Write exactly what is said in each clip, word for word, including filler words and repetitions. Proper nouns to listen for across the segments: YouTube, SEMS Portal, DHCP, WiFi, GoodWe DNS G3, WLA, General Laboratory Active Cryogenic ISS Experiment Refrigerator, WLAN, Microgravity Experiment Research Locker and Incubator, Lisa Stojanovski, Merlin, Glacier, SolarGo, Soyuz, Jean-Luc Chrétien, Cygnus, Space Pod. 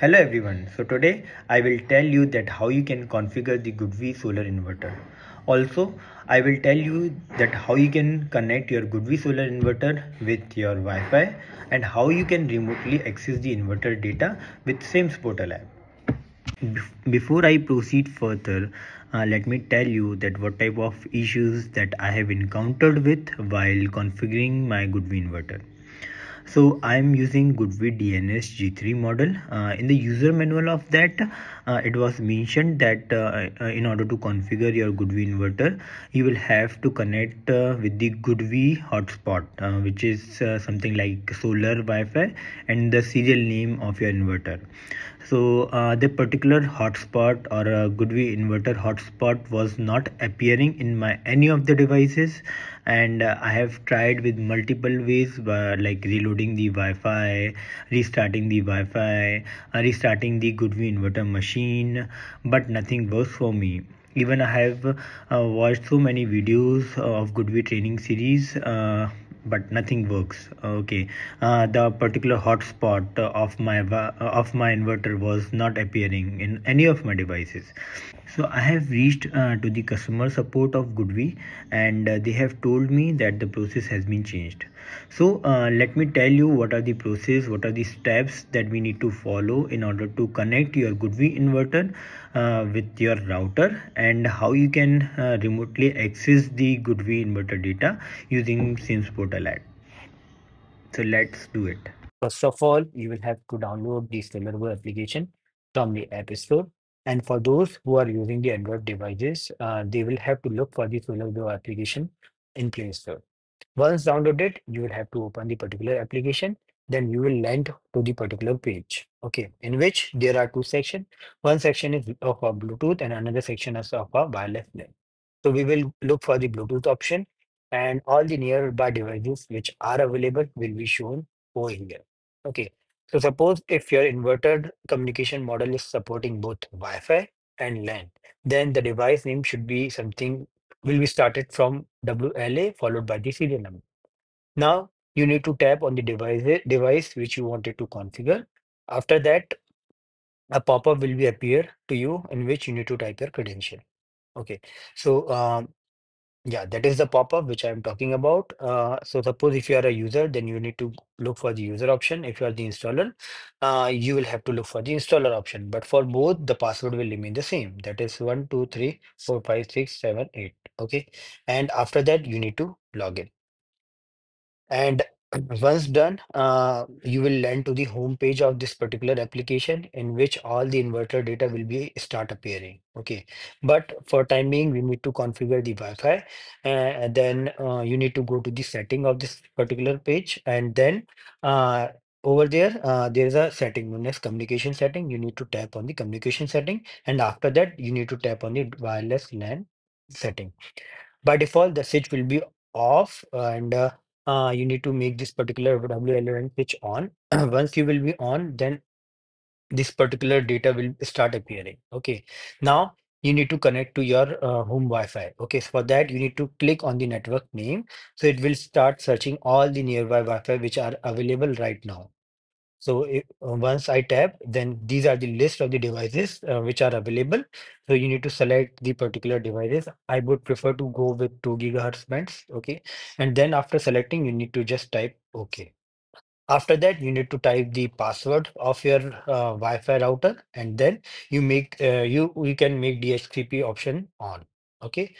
Hello everyone. So today I will tell you that how you can configure the GoodWe solar inverter. Also, I will tell you that how you can connect your GoodWe solar inverter with your Wi-Fi and how you can remotely access the inverter data with S E M S Portal app. Before I proceed further, uh, let me tell you that what type of issues that I have encountered with while configuring my GoodWe inverter. So I am using GoodWe D N S G three model. Uh, in the user manual of that, uh, it was mentioned that uh, in order to configure your GoodWe inverter, you will have to connect uh, with the GoodWe hotspot, uh, which is uh, something like solar Wi-Fi and the serial name of your inverter. So uh, the particular hotspot or uh, GoodWe inverter hotspot was not appearing in my any of the devices, and uh, I have tried with multiple ways uh, like reloading the Wi-Fi, restarting the Wi-Fi, uh, restarting the GoodWe inverter machine, but nothing works for me. Even I have uh, watched so many videos of GoodWe training series, uh, but nothing works. Okay, uh, the particular hotspot of my of my inverter was not appearing in any of my devices. So I have reached uh, to the customer support of GoodWe, and uh, they have told me that the process has been changed. So uh, let me tell you what are the process, what are the steps that we need to follow in order to connect your GoodWe inverter uh, with your router, and how you can uh, remotely access the GoodWe inverter data using S E M S Portal app. So let's do it. First of all, you will have to download the SolarGo application from the App Store. And for those who are using the Android devices, uh, they will have to look for the SolarGo application in Play Store. Once downloaded, you will have to open the particular application. Then you will land to the particular page, okay, in which there are two sections. One section is of a Bluetooth and another section is of a wireless LAN. So we will look for the Bluetooth option, and all the nearby devices which are available will be shown over here, okay. So suppose if your inverter communication model is supporting both Wi-Fi and LAN, then the device name should be something will be started from W L A followed by the serial number. Now you need to tap on the device device which you wanted to configure. After that, a pop-up will be appear to you in which you need to type your credential. Okay, so um, yeah, that is the pop-up which I am talking about. Uh, so suppose if you are a user, then you need to look for the user option. If you are the installer, uh, you will have to look for the installer option. But for both, the password will remain the same. That is one, two, three, four, five, six, seven, eight. Okay, and after that, you need to log in. And once done, uh, you will land to the home page of this particular application in which all the inverter data will be start appearing. Okay, but for time being, we need to configure the Wi-Fi, and then uh, you need to go to the setting of this particular page, and then uh, over there, uh, there is a setting known as communication setting. You need to tap on the communication setting, and after that, you need to tap on the wireless LAN setting. By default, the switch will be off, and uh, Uh, you need to make this particular W L A switch on. Once you will be on, then this particular data will start appearing. Okay, now you need to connect to your uh, home Wi-Fi. Okay, so for that, you need to click on the network name. So it will start searching all the nearby Wi-Fi which are available right now. So if, uh, once I tap, then these are the list of the devices uh, which are available. So you need to select the particular devices. I would prefer to go with two gigahertz bands. Okay. And then after selecting, you need to just type OK. After that, you need to type the password of your uh, Wi-Fi router, and then you make uh, you you can make D H C P option on. Okay.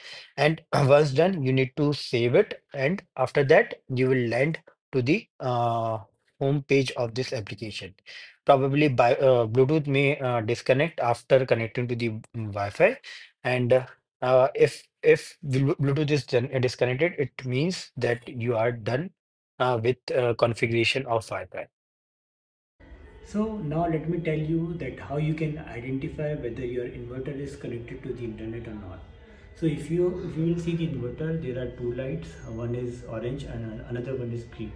And once done, you need to save it. And after that, you will land to the uh, home page of this application. Probably by uh, Bluetooth may uh, disconnect after connecting to the Wi-Fi, and uh, if if Bluetooth is disconnected, it means that you are done uh, with uh, configuration of Wi-Fi. So now let me tell you that how you can identify whether your inverter is connected to the internet or not. So if you if you will see the inverter, there are two lights. One is orange and another one is green.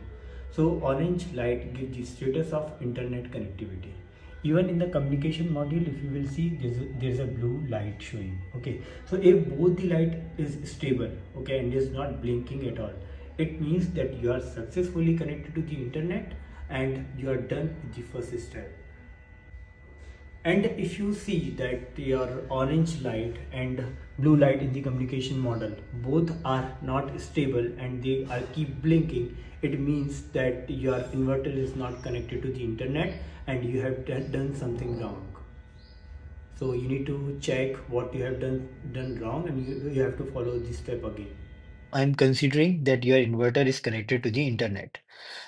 So orange light gives the status of internet connectivity. Even in the communication module, if you will see, there's a, there's a blue light showing. Okay, so if both the light is stable, okay, and is not blinking at all, it means that you are successfully connected to the internet and you are done with the first step. And if you see that your orange light and blue light in the communication model, both are not stable and they are keep blinking, it means that your inverter is not connected to the internet and you have done something wrong. So you need to check what you have done done wrong, and you, you have to follow this step again. I'm considering that your inverter is connected to the internet.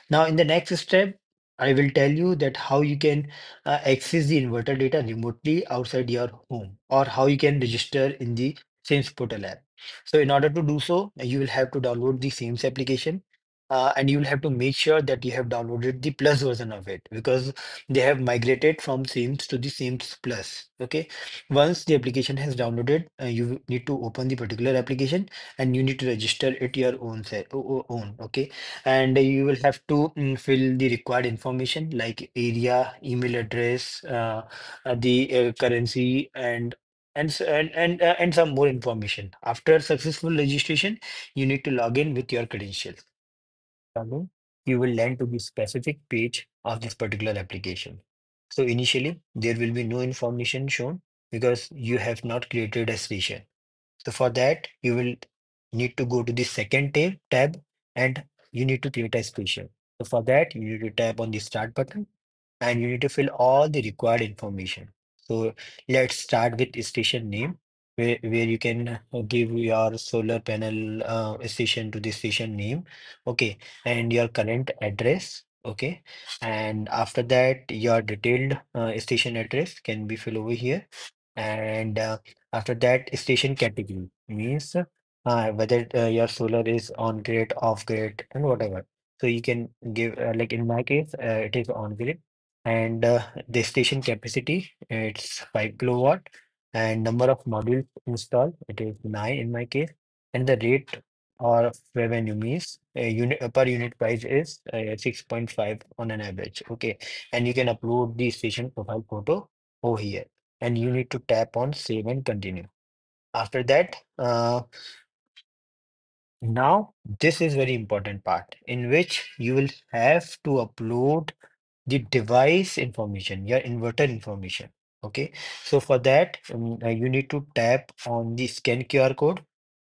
Now in the next step, I will tell you that how you can uh, access the inverter data remotely outside your home, or how you can register in the S E M S Portal app. So in order to do so, you will have to download the S E M S application. Uh, and you will have to make sure that you have downloaded the plus version of it, because they have migrated from S E M S to the S E M S Plus. Okay, once the application has downloaded, uh, you need to open the particular application and you need to register it your own own. Okay, and you will have to mm, fill the required information like area, email address, uh, the uh, currency, and and and and, uh, and some more information. After successful registration, you need to log in with your credentials. You will land to the specific page of this particular application. So initially, there will be no information shown because you have not created a session. So for that, you will need to go to the second tab, tab and you need to create a session. So for that, you need to tap on the start button and you need to fill all the required information. So let's start with station name, where, where you can give your solar panel uh, station to the station name, okay, and your current address, okay, and after that your detailed uh, station address can be filled over here, and uh, after that station category means uh, whether uh, your solar is on grid, off grid, and whatever. So you can give uh, like in my case uh, it is on grid, and uh, the station capacity, it's five kilowatt. And number of modules installed, it is nine in my case, and the rate or revenue is uh, unit uh, per unit price is uh, six point five on an average. Okay, and you can upload the station profile photo over here, and you need to tap on save and continue. After that, uh, now this is very important part in which you will have to upload the device information, your inverter information. Okay, so for that, um, uh, you need to tap on the scan Q R code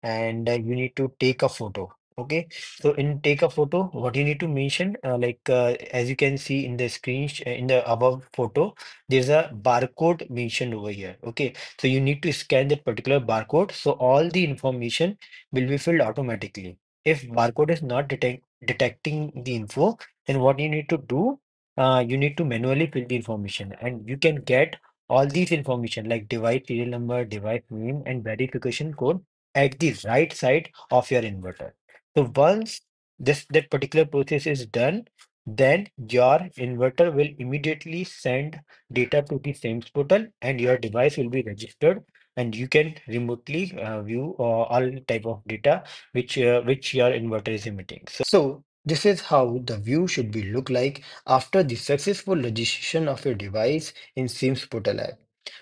and uh, you need to take a photo. Okay, so in take a photo, what you need to mention, uh, like uh, as you can see in the screen, in the above photo, there's a barcode mentioned over here. Okay, so you need to scan that particular barcode. So all the information will be filled automatically. If barcode is not detect detecting the info, then what you need to do, uh, you need to manually fill the information, and you can get all these information like device serial number, device name, and verification code at the right side of your inverter. So once this that particular process is done, then your inverter will immediately send data to the S E M S Portal, and your device will be registered, and you can remotely uh, view uh, all type of data which uh, which your inverter is emitting. So, so this is how the view should be look like after the successful registration of your device in S E M S Portal app.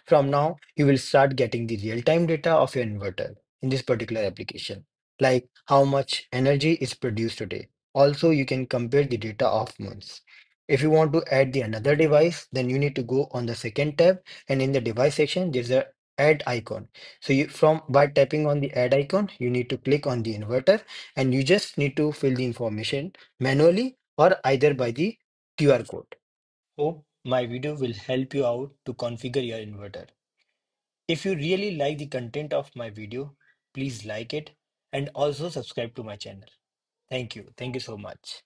From now, you will start getting the real-time data of your inverter in this particular application, like how much energy is produced today. Also, you can compare the data of months. If you want to add the another device, then you need to go on the second tab, and in the device section, there's a add icon. So you from by tapping on the add icon, you need to click on the inverter, and you just need to fill the information manually or either by the Q R code. Hope my video will help you out to configure your inverter. If you really like the content of my video, please like it and also subscribe to my channel. Thank you. Thank you so much.